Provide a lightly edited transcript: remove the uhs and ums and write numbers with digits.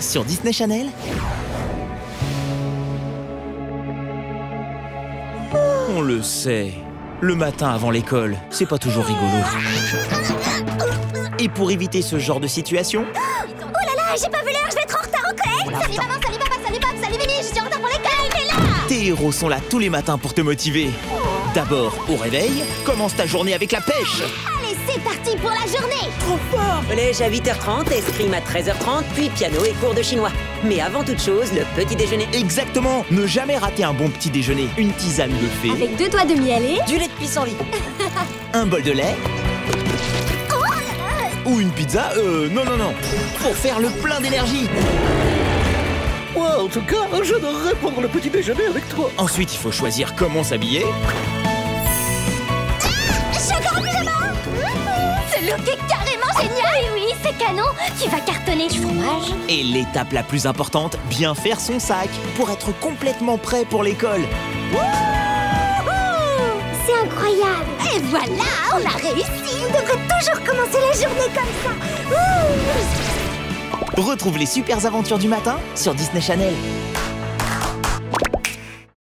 sur Disney Channel. On le sait, le matin avant l'école, c'est pas toujours rigolo. Et pour éviter ce genre de situation... Oh là là, j'ai pas vu l'heure, je vais être en retard au collège. Salut maman, salut papa, je suis en retard pour l'école, mais là... Tes héros sont là tous les matins pour te motiver. D'abord, au réveil, commence ta journée avec la pêche. Allez, c'est parti pour la journée. Trop fort. Collège à 8h30, escrime à 13h30, puis piano et cours de chinois. Mais avant toute chose, le petit déjeuner. Exactement. Ne jamais rater un bon petit déjeuner. Une tisane de fée. Avec 2 doigts de miel et... Du lait de pissenlit. Un bol de lait. Oh là là. Ou une pizza. Non. Pour faire le plein d'énergie. Moi, en tout cas, j'adorerais prendre le petit déjeuner avec toi. Ensuite, il faut choisir comment s'habiller. C'est carrément génial. Oui, c'est canon. Tu vas cartonner du fromage. Et l'étape la plus importante, bien faire son sac pour être complètement prêt pour l'école. C'est incroyable. Et voilà, on a réussi. On devrait toujours commencer la journée comme ça. Retrouve les super aventures du matin sur Disney Channel.